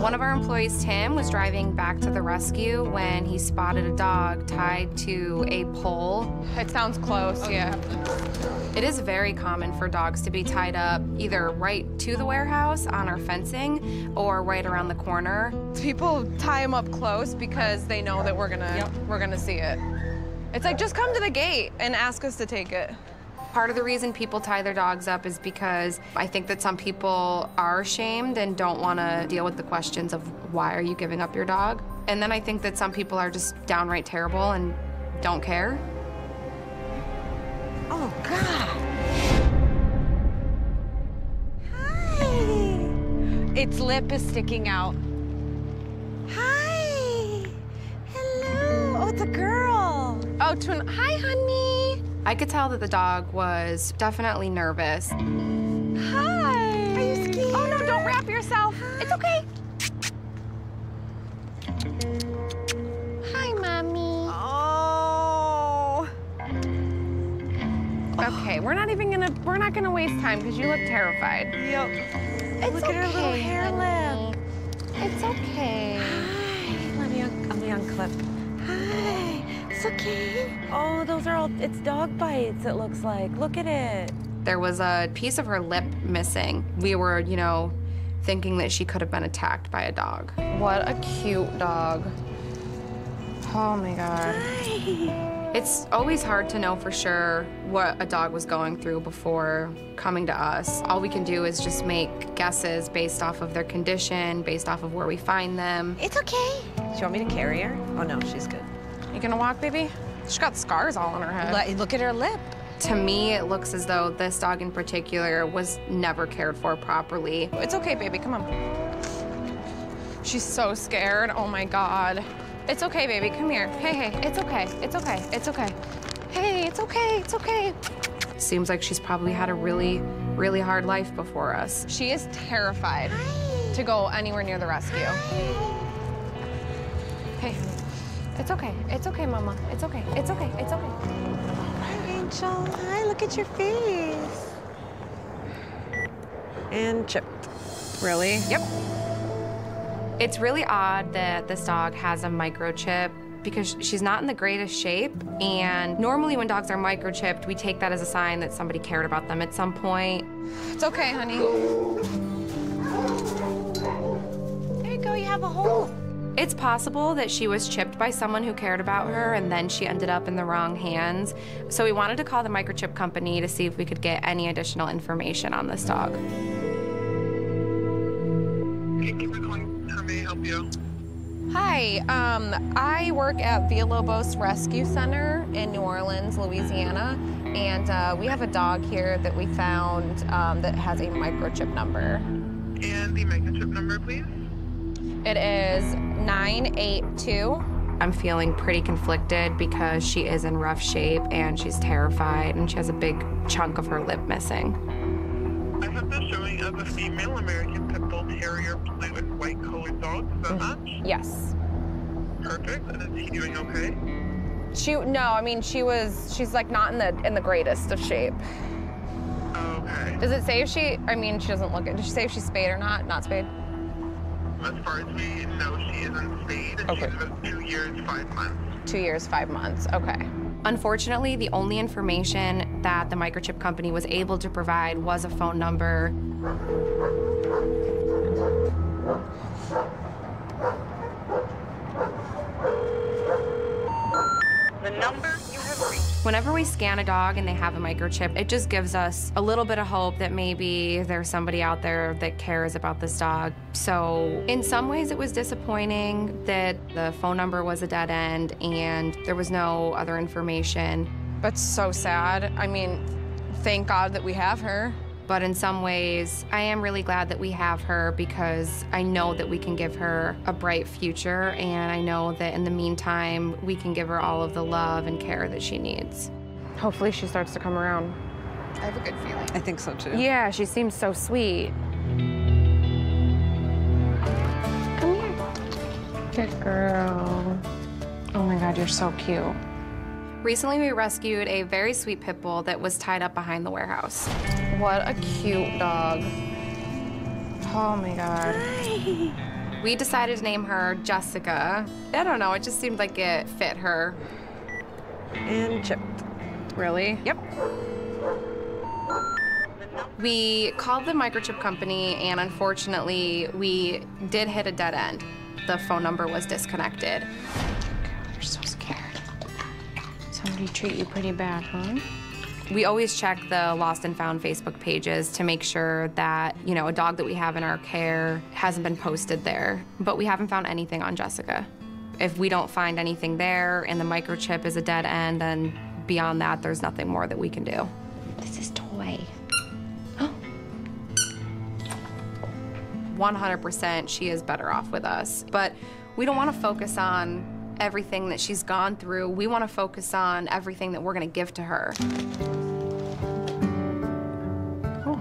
One of our employees, Tim, was driving back to the rescue when he spotted a dog tied to a pole. It sounds close, yeah. It is very common for dogs to be tied up either right to the warehouse on our fencing or right around the corner. People tie them up close because they know that we're gonna see it. It's like, just come to the gate and ask us to take it. Part of the reason people tie their dogs up is because I think that some people are ashamed and don't want to deal with the questions of why are you giving up your dog? And then I think that some people are just downright terrible and don't care. Oh, God. Hi. Its lip is sticking out. Hi. Hello. Oh, it's a girl. Oh, twin. Hi, honey. I could tell that the dog was definitely nervous. Hi. Are you scared? Oh, no, don't wrap yourself. Hi. It's okay. Hi, Mommy. Oh. Okay, we're not gonna waste time because you look terrified. Yep. It's look okay, at her little hair lip. It's okay. Hi. Let me unclip. Hi. It's okay. Oh, those are all, it's dog bites, it looks like. Look at it. There was a piece of her lip missing. We were, you know, thinking that she could have been attacked by a dog. What a cute dog. Oh my God. Hi. It's always hard to know for sure what a dog was going through before coming to us. All we can do is just make guesses based off of their condition, based off of where we find them. It's okay. Do you want me to carry her? Oh no, she's good. You gonna walk, baby? She's got scars all on her head. Look at her lip. To me, it looks as though this dog in particular was never cared for properly. It's okay, baby, come on. She's so scared, oh my God. It's okay, baby, come here. Hey, hey, it's okay, it's okay, it's okay. Hey, it's okay, it's okay. Seems like she's probably had a really, really hard life before us. She is terrified Hi. To go anywhere near the rescue. Hi. Hey. It's okay, Mama. It's okay, it's okay, it's okay. Hi, Angel. Hi, look at your face. And chipped. Really? Yep. It's really odd that this dog has a microchip because she's not in the greatest shape. And normally when dogs are microchipped, we take that as a sign that somebody cared about them at some point. It's okay, honey. There you go, you have a hole. It's possible that she was chipped by someone who cared about her and then she ended up in the wrong hands. So we wanted to call the microchip company to see if we could get any additional information on this dog. Thank you for calling. How may I help you? Hi, I work at Villalobos Rescue Center in New Orleans, Louisiana, and we have a dog here that we found that has a microchip number. And the microchip number, please? It is 982. I'm feeling pretty conflicted because she is in rough shape and she's terrified and she has a big chunk of her lip missing. I have the showing of a female American pit bull terrier play with white colored dogs. Is that match? Yes. Perfect. And is he doing okay? She's like not in the greatest of shape. Okay. Does it say if she doesn't look it. Does she say if she's spayed or not? Not spayed? As far as we know, she isn't spayed, and okay. She's about 2 years, 5 months. 2 years, 5 months, okay. Unfortunately, the only information that the microchip company was able to provide was a phone number. The number you have reached. Whenever we scan a dog and they have a microchip, it just gives us a little bit of hope that maybe there's somebody out there that cares about this dog. So in some ways it was disappointing that the phone number was a dead end and there was no other information. That's so sad. I mean, thank God that we have her. But in some ways, I am really glad that we have her because I know that we can give her a bright future, and I know that in the meantime, we can give her all of the love and care that she needs. Hopefully she starts to come around. I have a good feeling. I think so too. Yeah, she seems so sweet. Come here. Good girl. Oh my God, you're so cute. Recently, we rescued a very sweet pit bull that was tied up behind the warehouse. What a cute dog. Oh my God. Hi. We decided to name her Jessica. I don't know, it just seemed like it fit her. And chipped. Really? Yep. We called the microchip company, and unfortunately, we did hit a dead end. The phone number was disconnected. God, you're so scared. Somebody treat you pretty bad, huh? We always check the lost and found Facebook pages to make sure that, you know, a dog that we have in our care hasn't been posted there. But we haven't found anything on Jessica. If we don't find anything there and the microchip is a dead end, then beyond that, there's nothing more that we can do. This is Toy. 100% she is better off with us. But we don't want to focus on everything that she's gone through. We want to focus on everything that we're going to give to her. Oh.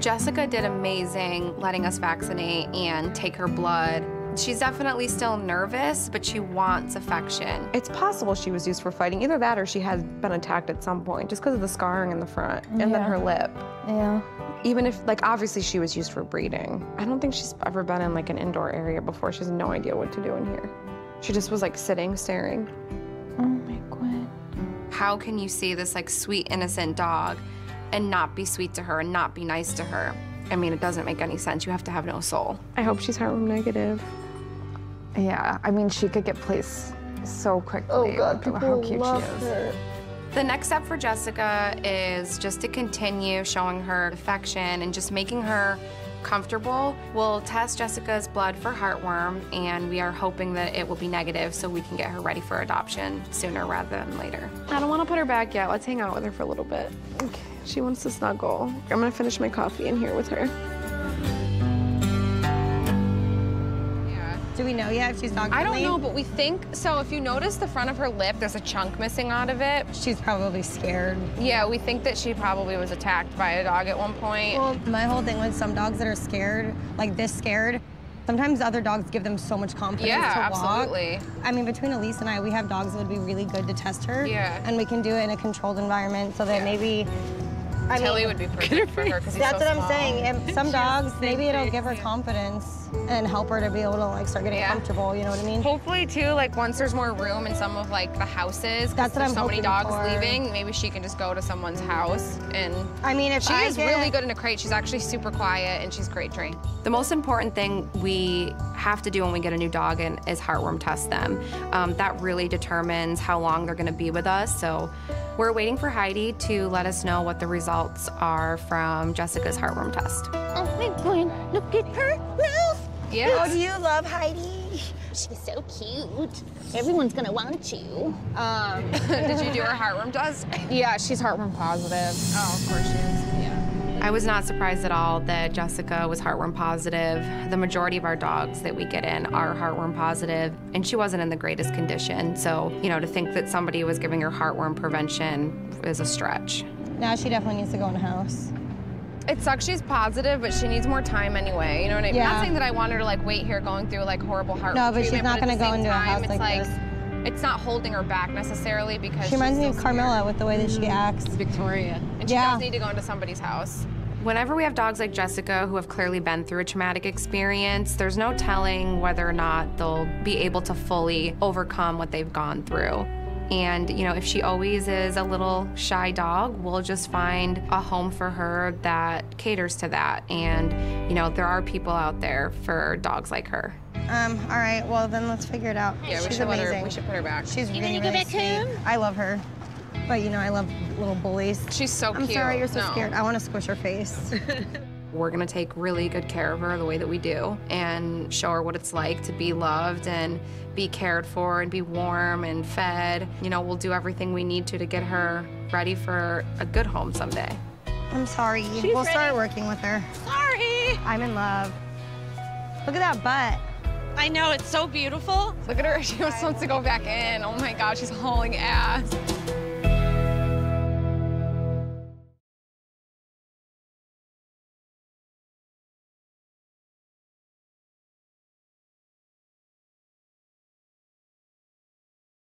Jessica did amazing letting us vaccinate and take her blood. She's definitely still nervous, but she wants affection. It's possible she was used for fighting. Either that or she has been attacked at some point just because of the scarring in the front and then her lip. Yeah. Even if, like, obviously she was used for breeding. I don't think she's ever been in, like, an indoor area before. She has no idea what to do in here. She just was, like, sitting, staring. Oh, my God. How can you see this, like, sweet, innocent dog and not be sweet to her and not be nice to her? I mean, it doesn't make any sense. You have to have no soul. I hope she's heartworm negative. Yeah, I mean, she could get placed so quickly. Oh, God, people how cute love she is. Her. The next step for Jessica is just to continue showing her affection and just making her comfortable. We'll test Jessica's blood for heartworm, and we are hoping that it will be negative so we can get her ready for adoption sooner rather than later. I don't want to put her back yet. Let's hang out with her for a little bit. Okay. She wants to snuggle. I'm going to finish my coffee in here with her. Do we know yet if she's not? I don't know, but we think so. If you notice the front of her lip, there's a chunk missing out of it. She's probably scared. Yeah, we think that she probably was attacked by a dog at one point. Well, my whole thing with some dogs that are scared, like this scared, sometimes other dogs give them so much confidence to walk. Yeah, absolutely. I mean, between Elise and I, we have dogs that would be really good to test her. Yeah. And we can do it in a controlled environment so that maybe... Tilly would be perfect for her because he's so small. That's what I'm saying. And some dogs, maybe it'll give her confidence and help her to be able to like start getting comfortable. You know what I mean? Hopefully too, like once there's more room in some of like the houses, because there's so many dogs leaving, maybe she can just go to someone's house and. I mean, if she is really good in a crate, she's actually super quiet and she's crate trained. The most important thing we have to do when we get a new dog in is heartworm test them. That really determines how long they're going to be with us. So we're waiting for Heidi to let us know what the results are from Jessica's heartworm test. Oh my God, look at her, Ralph! Yes. Oh, do you love Heidi? She's so cute. Everyone's gonna want you. Did you do her heartworm test? Yeah, she's heartworm positive. Oh, of course she is, yeah. I was not surprised at all that Jessica was heartworm positive. The majority of our dogs that we get in are heartworm positive, and she wasn't in the greatest condition. So, you know, to think that somebody was giving her heartworm prevention is a stretch. Now she definitely needs to go in the house. It sucks she's positive, but she needs more time anyway. You know what I mean? Yeah. Not saying that I want her to like wait here going through like horrible heart treatment. No, but she's not going to go into a house like this. It's not holding her back necessarily because she reminds me of Carmilla with the way that she acts. Victoria. And she does need to go into somebody's house. Whenever we have dogs like Jessica who have clearly been through a traumatic experience, there's no telling whether or not they'll be able to fully overcome what they've gone through. And, you know, if she always is a little shy dog, we'll just find a home for her that caters to that. And, you know, there are people out there for dogs like her. All right, well, then let's figure it out. Yeah, she's amazing. We should put her back. She's really, really sweet. I love her. But, you know, I love little bullies. She's so cute. I'm sorry you're so scared. I want to squish her face. We're going to take really good care of her the way that we do and show her what it's like to be loved and be cared for and be warm and fed. You know, we'll do everything we need to get her ready for a good home someday. I'm sorry. We'll start working with her. Sorry. I'm in love. Look at that butt. I know. It's so beautiful. Look at her. She just wants to go back in. Oh, my God. She's hauling ass.